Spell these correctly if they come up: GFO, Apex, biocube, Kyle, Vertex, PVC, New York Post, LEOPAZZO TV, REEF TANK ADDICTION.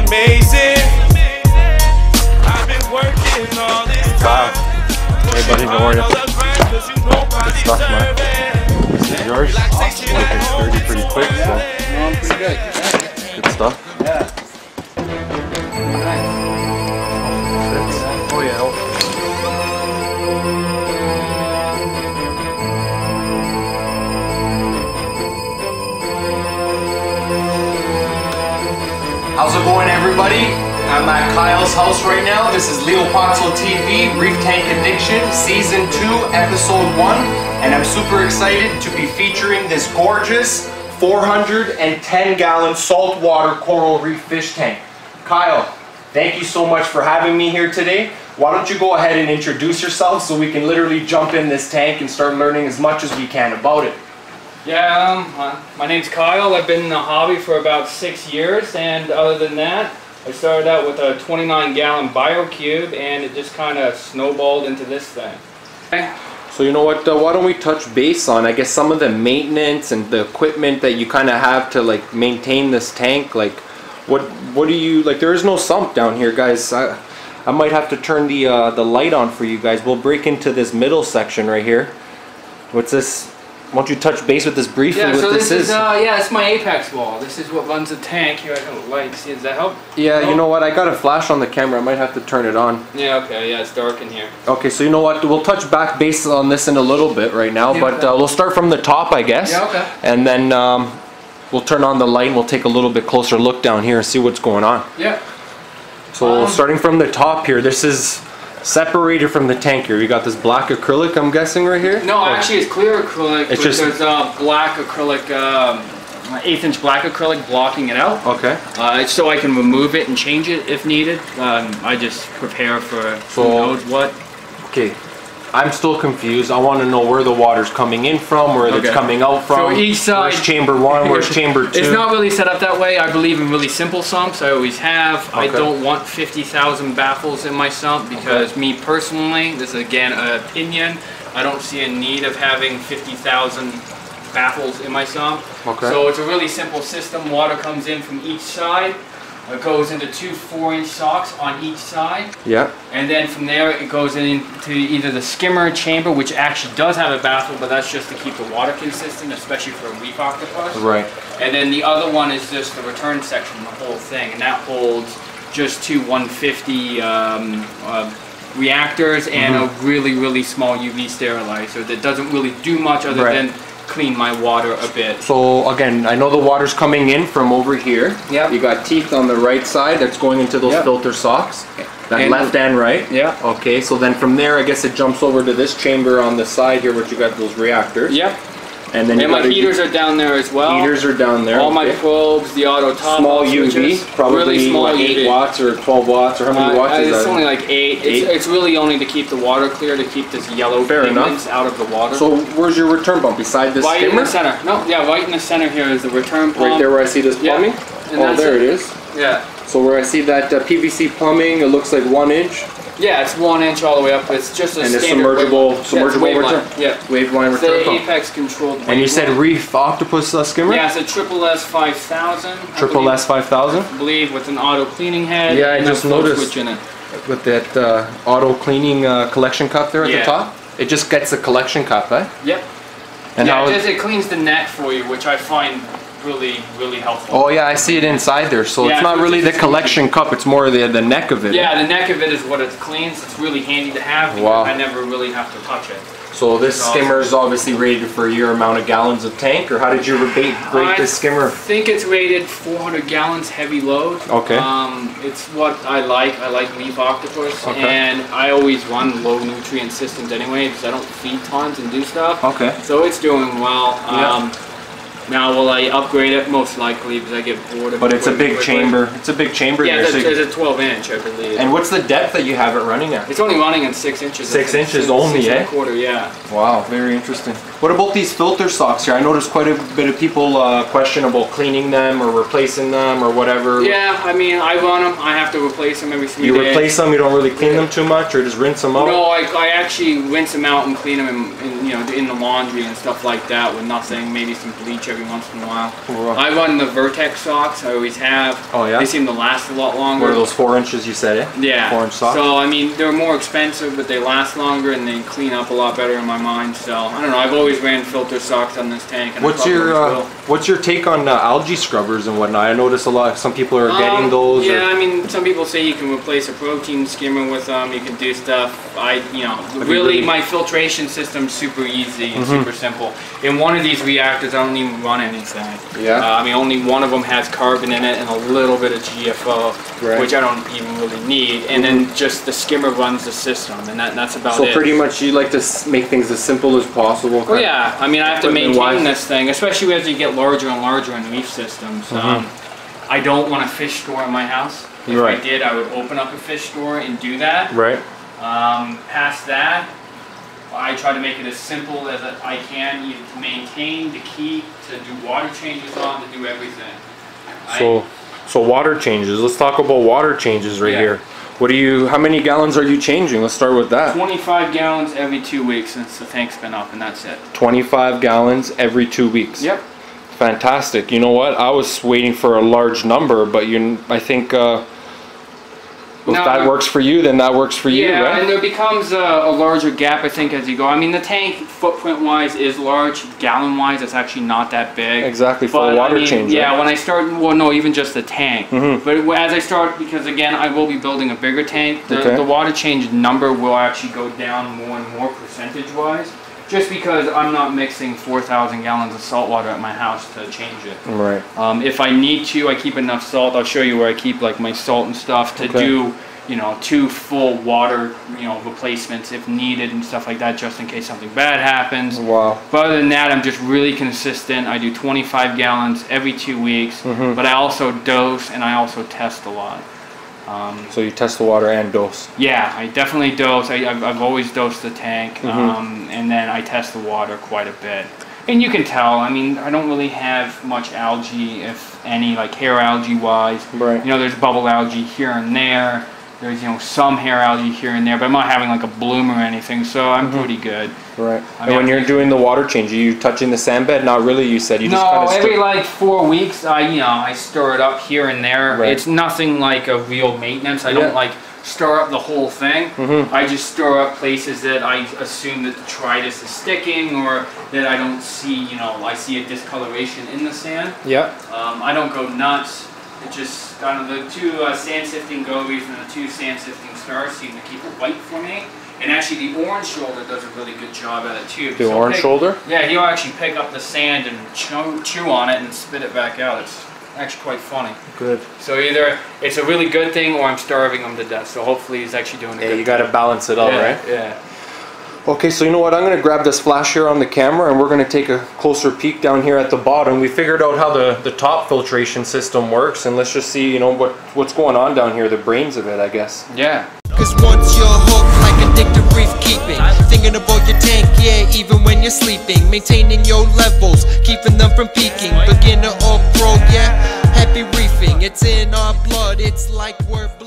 amazing. I've been working all this time. Everybody, how are you? Good stuff, man. This is yours. Awesome. Like it's dirty pretty quick, so. No, I'm pretty good. Good stuff. Yeah. Oh, yeah. How's it going, everybody? I'm at Kyle's house right now. This is LEOPAZZO TV, Reef Tank Addiction, Season 2, Episode 1. And I'm super excited to be featuring this gorgeous 410-gallon saltwater coral reef fish tank. Kyle, thank you so much for having me here today. Why don't you go ahead and introduce yourself so we can literally jump in this tank and start learning as much as we can about it. Yeah, my name's Kyle. I've been in the hobby for about 6 years, and other than that, I started out with a 29-gallon biocube, and it just kind of snowballed into this thing. Okay. So you know what, why don't we touch base on, I guess, some of the maintenance and the equipment that you kind of have to, like, maintain this tank. Like, what do you, like, there is no sump down here, guys. I might have to turn the light on for you guys. We'll break into this middle section right here. What's this? Why don't you touch base with this briefly? Yeah, so this is yeah, it's my Apex wall. This is what runs the tank. Here I have a light. See, does that help? Yeah, you know what? I got a flash on the camera. I might have to turn it on. Yeah, okay. Yeah, it's dark in here. Okay, so you know what? We'll touch back base on this in a little bit right now, but we'll start from the top, I guess. Yeah, okay. And then we'll turn on the light and we'll take a little bit closer look down here and see what's going on. Yeah. So starting from the top here, this is separated from the tank here. You got this black acrylic, I'm guessing, right here? No, actually it's clear acrylic. It's just there's black acrylic, 1/8 inch black acrylic blocking it out. Okay. It's so I can remove it and change it if needed. I just prepare for who knows what. Okay. I'm still confused. I want to know where the water's coming in from, where it's coming out from. So each side. Where's chamber one, where's chamber two? It's not really set up that way. I believe in really simple sumps. I always have. Okay. I don't want 50,000 baffles in my sump because me personally, this is again an opinion, I don't see a need of having 50,000 baffles in my sump. Okay. So it's a really simple system. Water comes in from each side. It goes into two 4-inch socks on each side. Yeah. And then from there it goes into either the skimmer chamber, which actually does have a baffle, but that's just to keep the water consistent, especially for a reef octopus. Right. And then the other one is just the return section, the whole thing, and that holds just two 150 reactors and a really, really small UV sterilizer that doesn't really do much other than clean my water a bit. So again, I know the water's coming in from over here. Yeah. You got teeth on the right side that's going into those filter socks. That left and right. Yeah. Okay, so then from there I guess it jumps over to this chamber on the side here where you got those reactors. Yep. And then my heaters are down there as well. Heaters are down there. All my probes, the auto top. Small UV, probably really small, like 8 watts or 12 watts or how many watts is that? It's only like 8. It's really only to keep the water clear, to keep this yellow pigments out of the water. So where's your return pump? Beside this skimmer? Right in the center. No, yeah, right in the center here is the return pump. Right there where I see this plumbing? Oh, there it is. Yeah. So where I see that PVC plumbing, it looks like 1 inch. Yeah, it's 1 inch all the way up. It's just a standard submergible return. Yeah, wave line return. It's the Apex controlled. And you said reef octopus skimmer? Yeah, it's a triple S 5000. Triple S 5000. I believe with an auto cleaning head. Yeah, I just noticed with that auto cleaning collection cup there at the top. It just gets the collection cup, eh? Yep. And yeah, it cleans the net for you, which I find really, really helpful. Oh yeah, I see it inside there, so it's not really the collection cup, it's more the neck of it. Yeah, the neck of it is what it cleans. It's really handy to have because I never really have to touch it. So this skimmer is obviously rated for your amount of gallons of tank, or how did you rate this skimmer? I think it's rated 400 gallons heavy load. Okay. It's what I like. I like reef octopus, and I always run low nutrient systems anyway because I don't feed tons and do stuff. Okay. So it's doing well. Now will I upgrade it? Most likely, because I get bored of it. But it's a big chamber. It's a big chamber. Yeah, it's a 12 inch, I believe. And what's the depth that you have it running at? It's only running at 6 inches. 6 inches only, eh? 6 1/4, yeah. Wow, very interesting. What about these filter socks here? I noticed quite a bit of people question about cleaning them or replacing them or whatever. Yeah, I mean, I run them. I have to replace them every few days. You replace them? You don't really clean them too much, or just rinse them out? No, I actually rinse them out and clean them in the laundry and stuff like that with nothing, maybe some bleach every once in a while. Cool. I run the Vertex socks. I always have. Oh yeah. They seem to last a lot longer. What are those 4 inches you said? Eh? Yeah. 4 inch socks. So I mean, they're more expensive, but they last longer and they clean up a lot better in my mind. So I don't know. I've always ran filter socks on this tank. And what's your take on algae scrubbers and whatnot? I notice a lot. Some people are getting those. Yeah, I mean, some people say you can replace a protein skimmer with them. You can do stuff. Really, my filtration system's super easy and super simple. In one of these reactors, I don't even run anything. Yeah. I mean, only one of them has carbon in it and a little bit of GFO, right, which I don't even really need. And then just the skimmer runs the system, and that's about it. So pretty much, you like to make things as simple as possible. Well, yeah. I mean, I have to maintain this thing, especially as you get larger and larger in reef systems. I don't want a fish store in my house. If I did, I would open up a fish store and do that. Right. Past that, I try to make it as simple as I can, either to maintain, to keep, to do water changes on, to do everything. So water changes. Let's talk about water changes right here. What do you? How many gallons are you changing? Let's start with that. 25 gallons every 2 weeks since the tank's been up, and that's it. 25 gallons every 2 weeks. Yep. Fantastic. You know what? I was waiting for a large number, but I think. Well, if that works for you, then that works for you, right? Yeah, and there becomes a larger gap, I think, as you go. I mean, the tank, footprint-wise, is large. Gallon-wise, it's actually not that big. Exactly, for a water change. Yeah, right? When I start, well, no, even just the tank. But as I start, because, again, I will be building a bigger tank, the water change number will actually go down more and more percentage-wise, just because I'm not mixing 4,000 gallons of salt water at my house to change it. Right. If I need to, I keep enough salt. I'll show you where I keep like my salt and stuff to do, you know, 2 full water, you know, replacements if needed and stuff like that, just in case something bad happens. Wow. But other than that, I'm just really consistent. I do 25 gallons every 2 weeks, but I also dose and I also test a lot. So you test the water and dose? Yeah, I definitely dose. I've always dosed the tank, and then I test the water quite a bit. And you can tell, I mean, I don't really have much algae, if any, like hair algae-wise. Right. You know, there's bubble algae here and there. There's, you know, some hair algae here and there, but I'm not having like a bloom or anything, so I'm pretty good. Right. I mean, and when you're doing the water change, are you touching the sand bed? Not really, you said. You just kind of every like 4 weeks, I stir it up here and there. Right. It's nothing like a real maintenance. I don't like stir up the whole thing. I just stir up places that I assume that the detritus is sticking or that I don't see, you know, I see a discoloration in the sand. Yeah. I don't go nuts. It just, I don't know, the 2 sand sifting gobies and the 2 sand sifting stars seem to keep it white for me. And actually the orange shoulder does a really good job at it too. The orange shoulder? Yeah, he'll actually pick up the sand and chew on it and spit it back out. It's actually quite funny. Good. So either it's a really good thing or I'm starving him to death. So hopefully he's actually doing a good thing. Yeah, you got to balance it all, right? Yeah. Okay, so you know what, I'm going to grab this flash here on the camera and we're going to take a closer peek down here at the bottom. We figured out how the top filtration system works, and let's just see, you know, what's going on down here, the brains of it, I guess. Yeah. Because once you're hooked, like addicted reef keeping, thinking about your tank, yeah, even when you're sleeping, maintaining your levels, keeping them from peaking, beginner or pro, yeah, happy reefing, it's in our blood, it's like we're